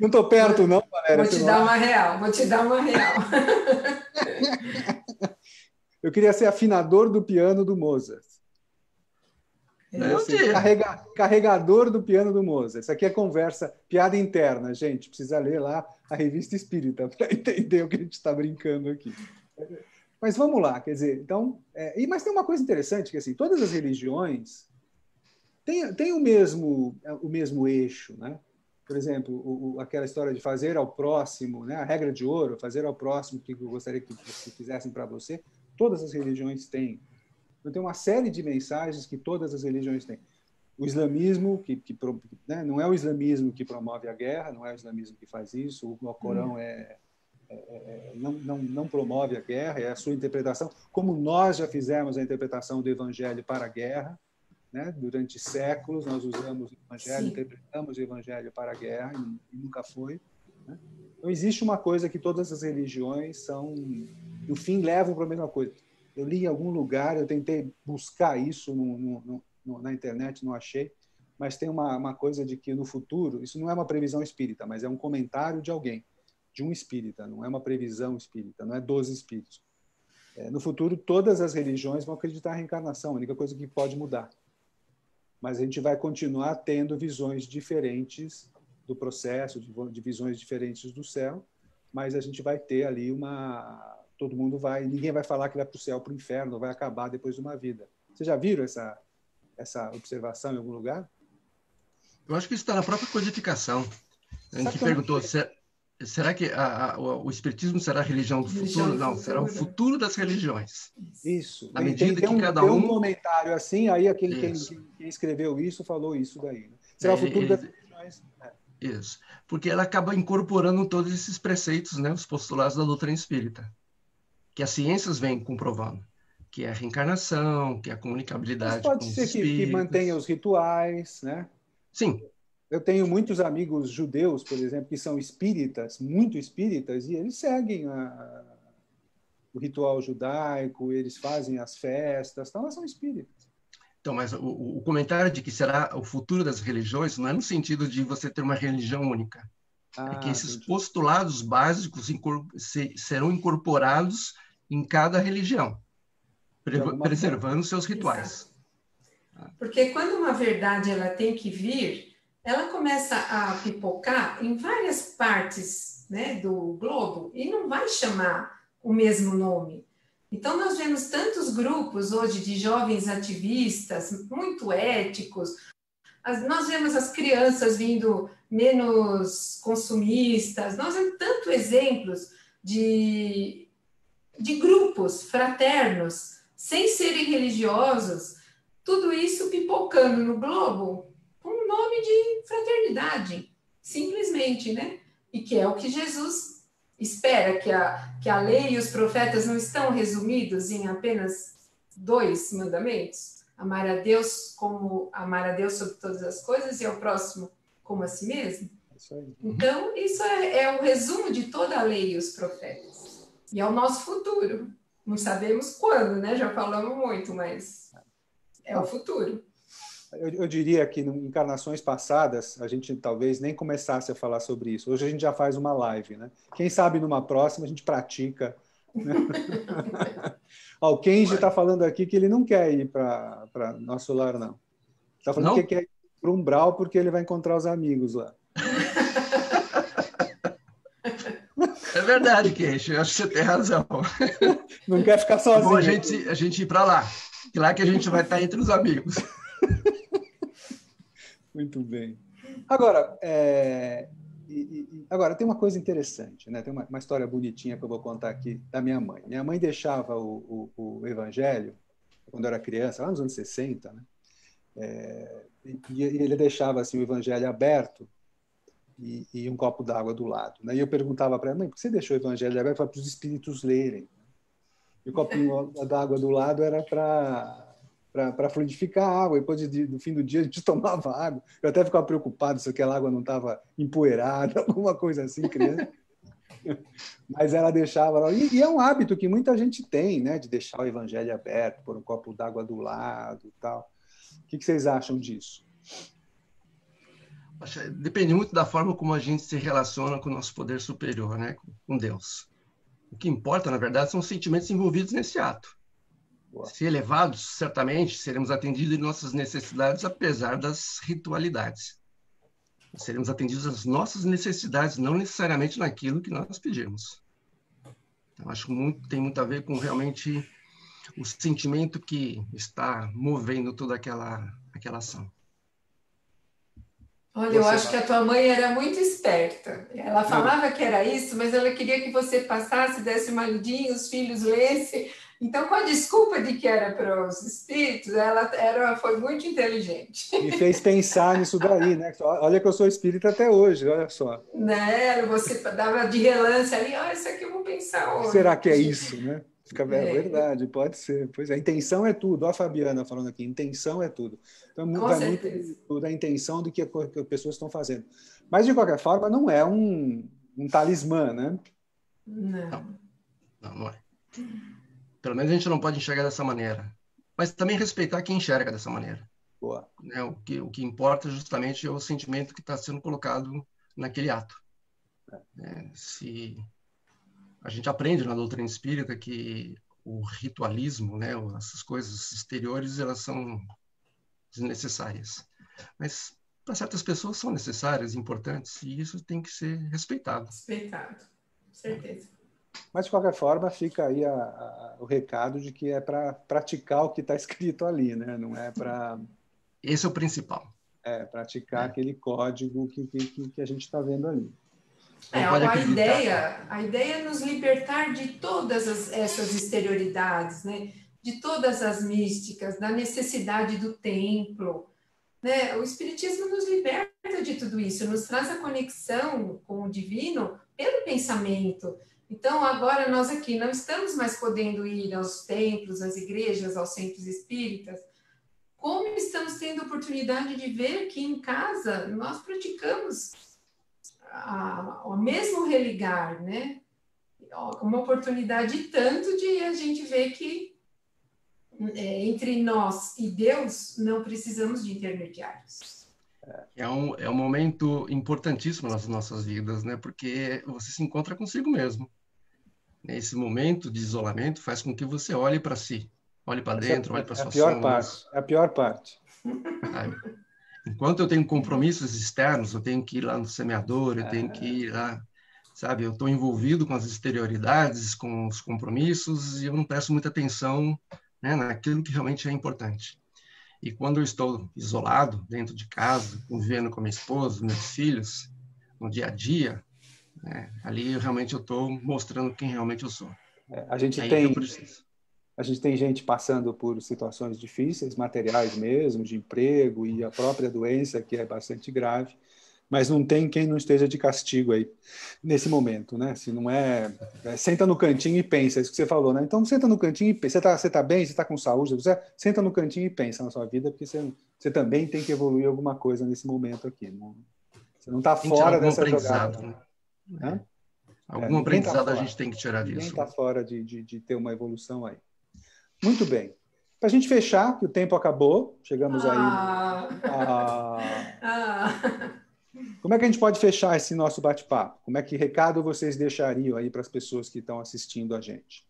Não estou perto, não, Valéria? Vou te dar uma real, vou te dar uma real. Eu queria ser afinador do piano do Mozart. Assim, carregador do piano do Mozart. Isso aqui é conversa, piada interna, gente. Precisa ler lá a Revista Espírita para entender o que a gente está brincando aqui. Mas vamos lá, quer dizer, então... mas tem uma coisa interessante, que assim, todas as religiões têm o mesmo eixo, né? Por exemplo, aquela história de fazer ao próximo, né? A regra de ouro, fazer ao próximo o que eu gostaria que fizessem para você, todas as religiões têm. Então, tem uma série de mensagens que todas as religiões têm. O islamismo, né? Não é o islamismo que promove a guerra, não é o islamismo que faz isso, o Corão não promove a guerra, é a sua interpretação, como nós já fizemos a interpretação do Evangelho para a guerra, né? Durante séculos nós usamos o Evangelho, interpretamos o Evangelho para a guerra e nunca foi, né? Então existe uma coisa que todas as religiões são, no fim, levam para a mesma coisa. Eu li em algum lugar, eu tentei buscar isso na internet, não achei, mas tem uma coisa de que no futuro, isso não é uma previsão espírita, mas é um comentário de alguém, de um espírita, não é uma previsão espírita, não é dos espíritos. No futuro, todas as religiões vão acreditar em reencarnação, a única coisa que pode mudar. Mas a gente vai continuar tendo visões diferentes do processo, de visões diferentes do céu, mas a gente vai ter ali todo mundo ninguém vai falar que vai para o céu, para o inferno, vai acabar depois de uma vida. Vocês já viram essa observação em algum lugar? Eu acho que isso está na própria codificação. A gente perguntou, será que o Espiritismo será a religião do futuro? Não, será o futuro das religiões. Isso. Na medida que cada um... Tem um comentário assim, aí quem escreveu isso falou isso daí. Né? Será o futuro das religiões... Isso. Porque ela acaba incorporando todos esses preceitos, né, os postulados da doutrina espírita, que as ciências vêm comprovando, que é a reencarnação, que é a comunicabilidade com os espíritos. Mas pode ser que mantenha os rituais, né? Sim. Eu tenho muitos amigos judeus, por exemplo, que são espíritas, muito espíritas, e eles seguem o ritual judaico, eles fazem as festas, então elas são espíritas. Então, mas o comentário de que será o futuro das religiões não é no sentido de você ter uma religião única. É que esses postulados básicos serão incorporados em cada religião, preservando seus rituais. Exato. Porque quando uma verdade ela tem que vir, ela começa a pipocar em várias partes, né, do globo e não vai chamar o mesmo nome. Então, nós vemos tantos grupos hoje de jovens ativistas, muito éticos. Nós vemos as crianças vindo menos consumistas. Nós vemos tantos exemplos de grupos fraternos, sem serem religiosos, tudo isso pipocando no globo com o nome de fraternidade, simplesmente, né? E que é o que Jesus espera, que a lei e os profetas não estão resumidos em apenas 2 mandamentos. Amar a Deus como amar a Deus sobre todas as coisas e ao próximo como a si mesmo. Isso aí. Então, isso é o resumo de toda a lei e os profetas. E é o nosso futuro. Não sabemos quando, né? Já falamos muito, mas é o futuro. Eu diria que em encarnações passadas, a gente talvez nem começasse a falar sobre isso. Hoje a gente já faz uma live, né? Quem sabe numa próxima a gente pratica. O Kenji está falando aqui que ele não quer ir para nosso lar, não. Está falando que quer ir para o umbral porque ele vai encontrar os amigos lá. É verdade, Kenji. Eu acho que você tem razão. Não quer ficar sozinho. Bom, a gente ir para lá. Que lá que a gente vai estar entre os amigos. Muito bem. Agora, agora, tem uma coisa interessante, né? Tem uma história bonitinha que eu vou contar aqui da minha mãe. Minha mãe deixava o Evangelho, quando eu era criança, lá nos anos 60, né? E ele deixava assim, o Evangelho aberto e um copo d'água do lado, né? E eu perguntava para ela, mãe, por que você deixou o Evangelho aberto? Para os espíritos lerem. E o copinho d'água do lado era para fluidificar a água, depois do fim do dia a gente tomava água. Eu até ficava preocupado se aquela água não estava empoeirada, alguma coisa assim, criança. Mas ela deixava... E é um hábito que muita gente tem, né? De deixar o evangelho aberto, pôr um copo d'água do lado e tal. O que vocês acham disso? Depende muito da forma como a gente se relaciona com o nosso poder superior, né? Com Deus. O que importa, na verdade, são os sentimentos envolvidos nesse ato. Boa. Se elevados, certamente, seremos atendidos em nossas necessidades, apesar das ritualidades. Seremos atendidos às nossas necessidades, não necessariamente naquilo que nós pedimos. Então, acho que tem muito a ver com realmente o sentimento que está movendo toda aquela ação. Olha, eu acho que a tua mãe era muito esperta. Ela falava que era isso, mas ela queria que você passasse, desse uma lidinha, os filhos lessem. Então, com a desculpa de que era para os espíritos, ela foi muito inteligente. Me fez pensar nisso daí, né? Olha que eu sou espírita até hoje, olha só. Né? Você dava de relance ali, olha, isso aqui eu vou pensar hoje. Será que é isso, né? Fica bem, é verdade, pode ser. Pois é, a intenção é tudo. Olha a Fabiana falando aqui, intenção é tudo. Então muda muito a intenção do que as pessoas estão fazendo. Mas, de qualquer forma, não é um talismã, né? Não. Não é. Pelo menos a gente não pode enxergar dessa maneira. Mas também respeitar quem enxerga dessa maneira. Boa. Né? O que importa justamente é o sentimento que está sendo colocado naquele ato. É, se... A gente aprende na doutrina espírita que o ritualismo, né, essas coisas exteriores, elas são desnecessárias. Mas para certas pessoas são necessárias, importantes, e isso tem que ser respeitado. Respeitado, com certeza. Mas, de qualquer forma, fica aí o recado de que é para praticar o que está escrito ali, né? Não é para... Esse é o principal. É, praticar aquele código que a gente está vendo ali. É, a ideia é nos libertar de todas essas exterioridades, né? De todas as místicas, da necessidade do templo, né? O Espiritismo nos liberta de tudo isso, nos traz a conexão com o divino pelo pensamento. Então, agora nós aqui não estamos mais podendo ir aos templos, às igrejas, aos centros espíritas. Como estamos tendo a oportunidade de ver que em casa nós praticamos o mesmo religar, né? Uma oportunidade tanto de a gente ver que entre nós e Deus não precisamos de intermediários. É um momento importantíssimo nas nossas vidas, né? Porque você se encontra consigo mesmo. Esse momento de isolamento faz com que você olhe para si, olhe para dentro, olhe para suas sombras. É a pior parte. Enquanto eu tenho compromissos externos, eu tenho que ir lá no semeador, eu tenho que ir lá, sabe? Eu estou envolvido com as exterioridades, com os compromissos, e eu não presto muita atenção, né, naquilo que realmente é importante. E quando eu estou isolado, dentro de casa, convivendo com a minha esposa, meus filhos, no dia a dia, né, ali eu estou mostrando quem realmente eu sou. A gente tem gente passando por situações difíceis, materiais mesmo, de emprego e a própria doença, que é bastante grave, mas não tem quem não esteja de castigo aí, nesse momento, né? Se não é senta no cantinho e pensa, isso que você falou, né? Então, senta no cantinho e pensa, você tá bem, você tá com saúde, você senta no cantinho e pensa na sua vida, porque você também tem que evoluir alguma coisa nesse momento aqui. Né? Você não tá fora dessa jogada. Né? Né? Algum aprendizado a gente tem que tirar disso. Ninguém tá fora de ter uma evolução aí. Muito bem. Para a gente fechar, que o tempo acabou, chegamos aí... Como é que a gente pode fechar esse nosso bate-papo? Como é que recado vocês deixariam aí para as pessoas que estão assistindo a gente?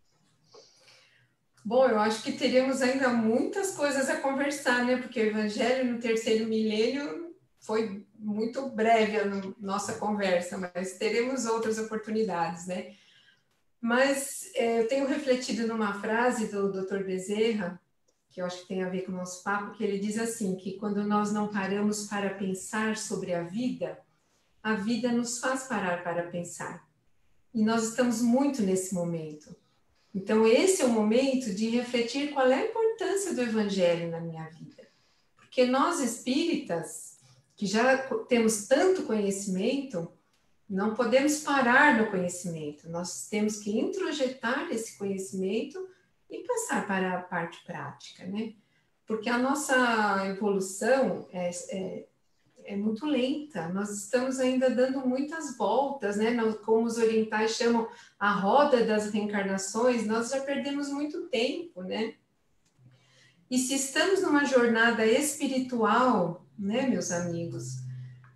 Bom, eu acho que teremos ainda muitas coisas a conversar, né? Porque o Evangelho no terceiro milênio foi muito breve a nossa conversa, mas teremos outras oportunidades, né? Mas eu tenho refletido numa frase do Dr. Bezerra, que eu acho que tem a ver com o nosso papo, que ele diz assim, que quando nós não paramos para pensar sobre a vida nos faz parar para pensar. E nós estamos muito nesse momento. Então, esse é o momento de refletir qual é a importância do Evangelho na minha vida. Porque nós, espíritas, que já temos tanto conhecimento, não podemos parar no conhecimento, nós temos que introjetar esse conhecimento e passar para a parte prática, né? Porque a nossa evolução é muito lenta. Nós estamos ainda dando muitas voltas, né? Como os orientais chamam a roda das reencarnações, nós já perdemos muito tempo, né? E se estamos numa jornada espiritual, né, meus amigos,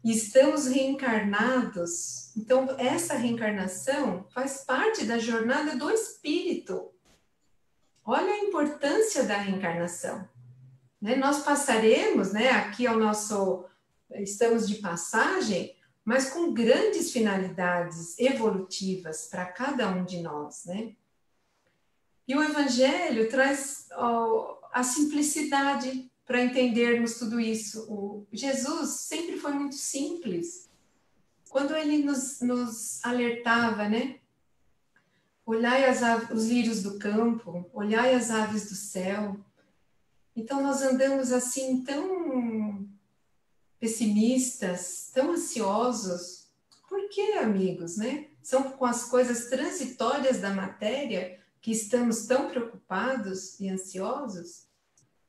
e estamos reencarnados, então essa reencarnação faz parte da jornada do espírito. Olha a importância da reencarnação. Né? Nós passaremos, né, aqui ao nosso, estamos de passagem, mas com grandes finalidades evolutivas para cada um de nós, né? E o Evangelho traz a simplicidade para entendermos tudo isso. O Jesus sempre foi muito simples. Quando ele nos alertava, né? Olhai os lírios do campo, olhai as aves do céu. Então nós andamos assim tão pessimistas, tão ansiosos. Por quê, amigos, né? São com as coisas transitórias da matéria que estamos tão preocupados e ansiosos.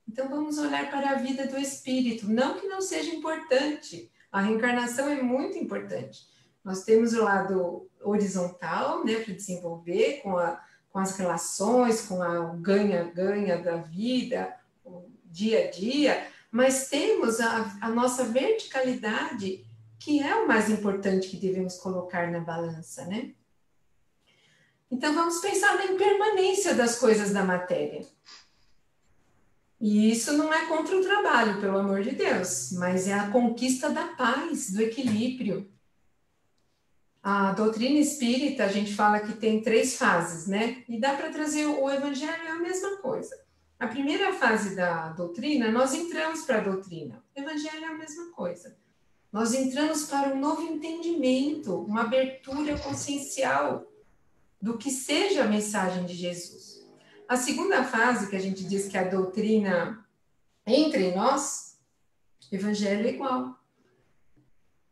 Então vamos olhar para a vida do espírito, não que não seja importante. A reencarnação é muito importante. Nós temos o lado horizontal, né, para desenvolver com as relações, com o ganha-ganha da vida, o dia a dia, mas temos a nossa verticalidade, que é o mais importante que devemos colocar na balança, né? Então vamos pensar na impermanência das coisas da matéria. E isso não é contra o trabalho, pelo amor de Deus, mas é a conquista da paz, do equilíbrio. A doutrina espírita, a gente fala que tem 3 fases, né? E dá para trazer o Evangelho, é a mesma coisa. A primeira fase da doutrina, nós entramos para a doutrina. O Evangelho é a mesma coisa. Nós entramos para um novo entendimento, uma abertura consciencial do que seja a mensagem de Jesus. A segunda fase, que a gente diz que a doutrina entra em nós, Evangelho é igual.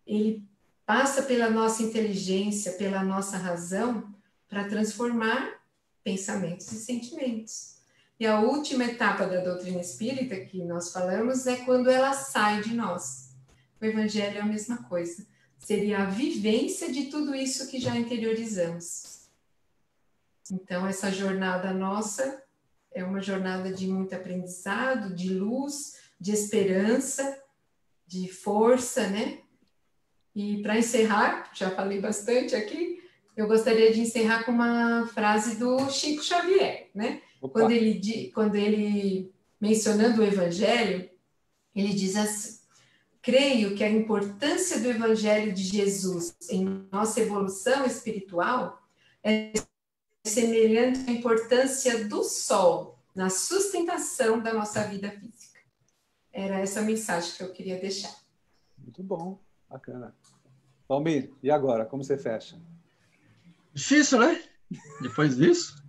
Ele passa pela nossa inteligência, pela nossa razão, para transformar pensamentos e sentimentos. E a última etapa da doutrina espírita que nós falamos é quando ela sai de nós. O Evangelho é a mesma coisa. Seria a vivência de tudo isso que já interiorizamos. Então, essa jornada nossa é uma jornada de muito aprendizado, de luz, de esperança, de força, né? E para encerrar, já falei bastante aqui, eu gostaria de encerrar com uma frase do Chico Xavier, né? Quando ele, mencionando o Evangelho, ele diz assim: creio que a importância do Evangelho de Jesus em nossa evolução espiritual é semelhante à importância do sol na sustentação da nossa vida física. Era essa a mensagem que eu queria deixar. Muito bom, bacana. Valmir, e agora? Como você fecha? Difícil, né? Depois disso.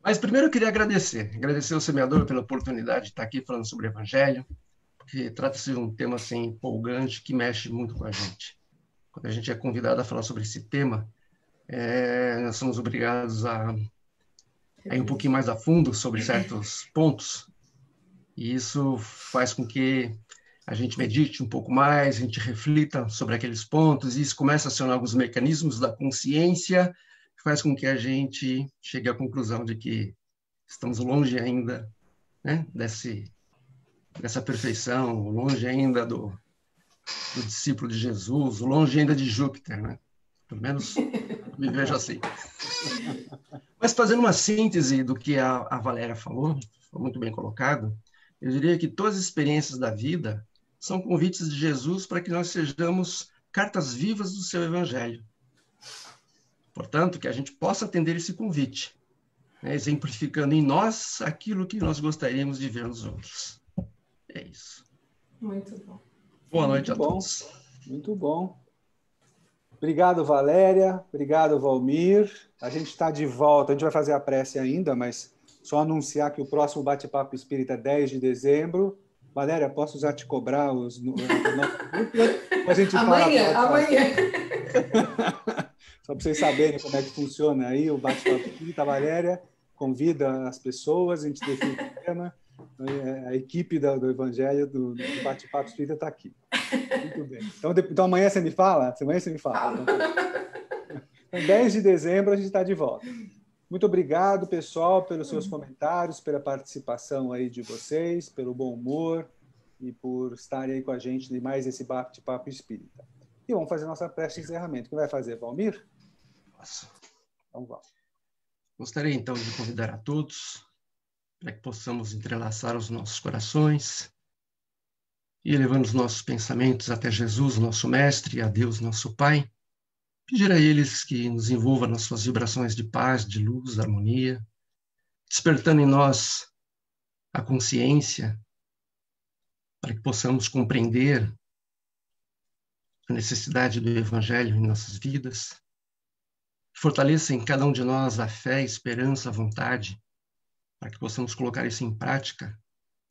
Mas primeiro eu queria agradecer. Agradecer ao Semeador pela oportunidade de estar aqui falando sobre o Evangelho, porque trata-se de um tema assim, empolgante, que mexe muito com a gente. Quando a gente é convidado a falar sobre esse tema, nós somos obrigados a ir um pouquinho mais a fundo sobre certos pontos, e isso faz com que a gente medite um pouco mais, a gente reflita sobre aqueles pontos, e isso começa a acionar alguns mecanismos da consciência, que faz com que a gente chegue à conclusão de que estamos longe ainda, né, dessa perfeição, longe ainda do discípulo de Jesus, longe ainda de Júpiter, né? Pelo menos me vejo assim. Mas fazendo uma síntese do que a Valéria falou, foi muito bem colocado, eu diria que todas as experiências da vida são convites de Jesus para que nós sejamos cartas vivas do seu Evangelho. Portanto, que a gente possa atender esse convite, né, exemplificando em nós aquilo que nós gostaríamos de ver nos outros. É isso. Muito bom. Boa noite a todos. Muito bom. Obrigado, Valéria. Obrigado, Valmir. A gente está de volta. A gente vai fazer a prece ainda, mas só anunciar que o próximo Bate-Papo Espírita é 10 de dezembro. Valéria, posso já te cobrar os... a gente amanhã, fala amanhã. Só para vocês saberem como é que funciona aí o Bate-Papo Espírita. A Valéria convida as pessoas, a gente define o tema A equipe do Evangelho, do Bate-Papo Espírita está aqui. Muito bem. Então amanhã você me fala? Amanhã você me fala. Então, 10 de dezembro a gente está de volta. Muito obrigado, pessoal, pelos seus comentários, pela participação aí de vocês, pelo bom humor e por estarem aí com a gente de mais esse Bate-Papo Espírita. E vamos fazer nossa prece de encerramento. Quem vai fazer, Valmir? Nossa. Então, vamos. Gostaria, então, de convidar a todos para que possamos entrelaçar os nossos corações e, elevando os nossos pensamentos até Jesus, nosso Mestre, e a Deus, nosso Pai, pedir a eles que nos envolva nas suas vibrações de paz, de luz, harmonia, despertando em nós a consciência para que possamos compreender a necessidade do Evangelho em nossas vidas. Fortaleça em cada um de nós a fé, a esperança, a vontade, para que possamos colocar isso em prática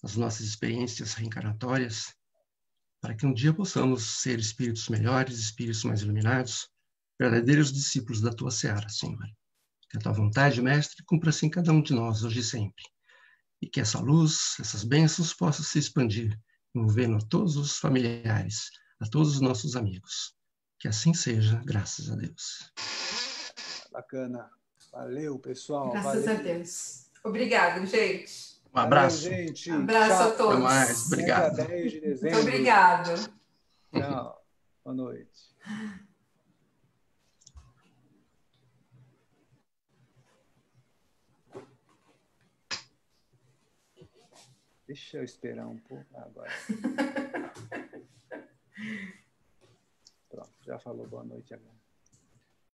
nas nossas experiências reencarnatórias, para que um dia possamos ser espíritos melhores, espíritos mais iluminados, verdadeiros discípulos da tua seara, Senhor. Que a tua vontade, Mestre, cumpra-se em cada um de nós, hoje e sempre. E que essa luz, essas bênçãos possam se expandir, envolvendo a todos os familiares, a todos os nossos amigos. Que assim seja, graças a Deus. Bacana. Valeu, pessoal. Graças a Deus. Obrigado, gente. Um abraço. Valeu, gente. Um abraço. Tchau a todos. Até mais. Obrigado. 10 de dezembro. Muito obrigado. Tchau. Boa noite. Deixa eu esperar um pouco agora. Pronto, já falou boa noite agora.